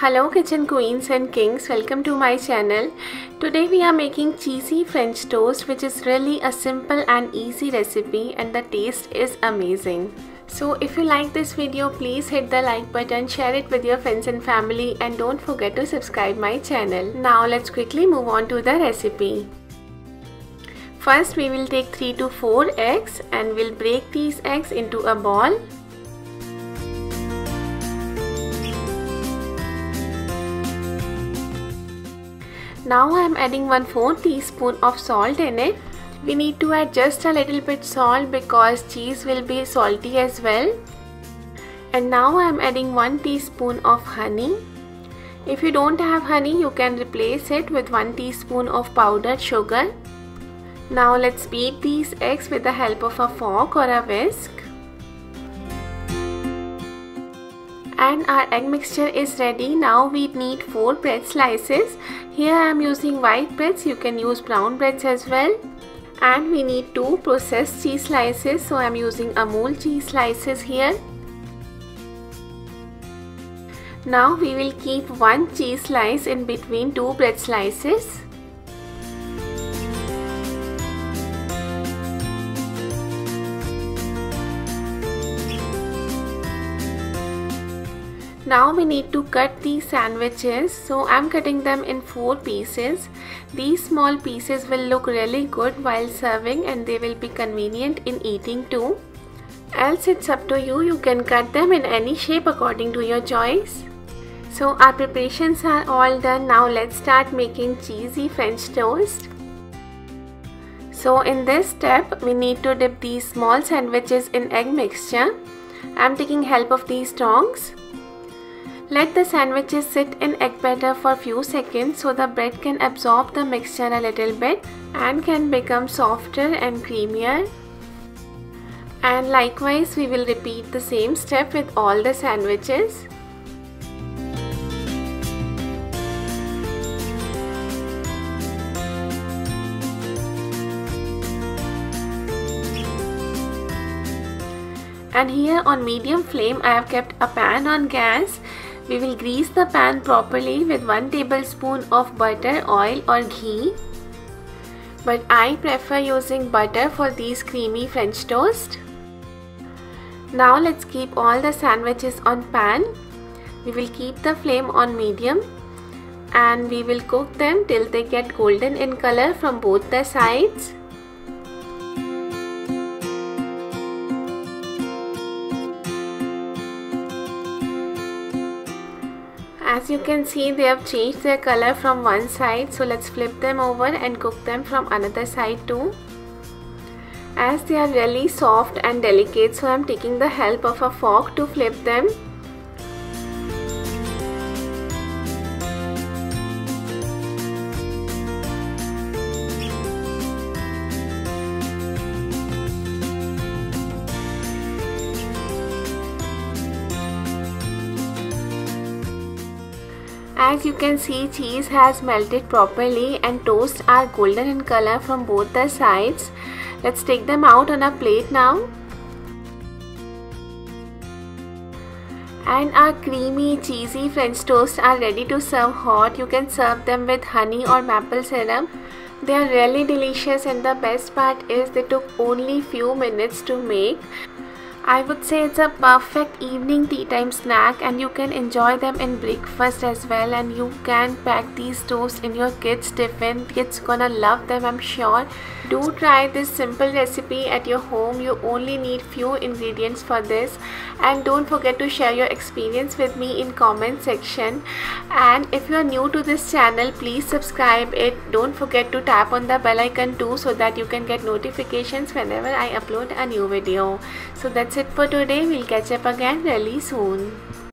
Hello kitchen queens and kings, welcome to my channel. Today we are making cheesy French toast which is really a simple and easy recipe and the taste is amazing. So if you like this video, please hit the like button, share it with your friends and family and don't forget to subscribe my channel. Now let's quickly move on to the recipe. First we will take 3 to 4 eggs and we'll break these eggs into a ball. Now I am adding 1/4 teaspoon of salt in it. We need to add just a little bit salt because cheese will be salty as well. And now I am adding 1 teaspoon of honey. If you don't have honey, you can replace it with 1 teaspoon of powdered sugar. Now let's beat these eggs with the help of a fork or a whisk. And our egg mixture is ready. Now we need 4 bread slices. Here I am using white breads, you can use brown breads as well. And we need 2 processed cheese slices, so I am using Amul cheese slices here. Now we will keep 1 cheese slice in between 2 bread slices. Now we need to cut these sandwiches, so I'm cutting them in 4 pieces. These small pieces will look really good while serving and they will be convenient in eating too. Else it's up to you, you can cut them in any shape according to your choice. So our preparations are all done. Now let's start making cheesy French toast. So in this step, we need to dip these small sandwiches in egg mixture. I'm taking help of these tongs. Let the sandwiches sit in egg batter for few seconds so the bread can absorb the mixture a little bit and can become softer and creamier. And likewise we will repeat the same step with all the sandwiches. And here on medium flame I have kept a pan on gas. We will grease the pan properly with 1 tablespoon of butter, oil or ghee. But I prefer using butter for these creamy French toast. Now let's keep all the sandwiches on pan. We will keep the flame on medium and we will cook them till they get golden in color from both the sides. As you can see, they have changed their color from one side, so let's flip them over and cook them from another side too. As they are really soft and delicate, so I am taking the help of a fork to flip them. As you can see, cheese has melted properly and toasts are golden in color from both the sides. Let's take them out on a plate now. And our creamy, cheesy French toasts are ready to serve hot. You can serve them with honey or maple syrup. They are really delicious and the best part is they took only few minutes to make. I would say it's a perfect evening tea time snack and you can enjoy them in breakfast as well, and you can pack these toasts in your kids' tiffin. Kids gonna love them, I'm sure. Do try this simple recipe at your home. You only need few ingredients for this, and don't forget to share your experience with me in comment section. And if you are new to this channel, please subscribe it. Don't forget to tap on the bell icon too so that you can get notifications whenever I upload a new video. So that's it for today. We'll catch up again really soon.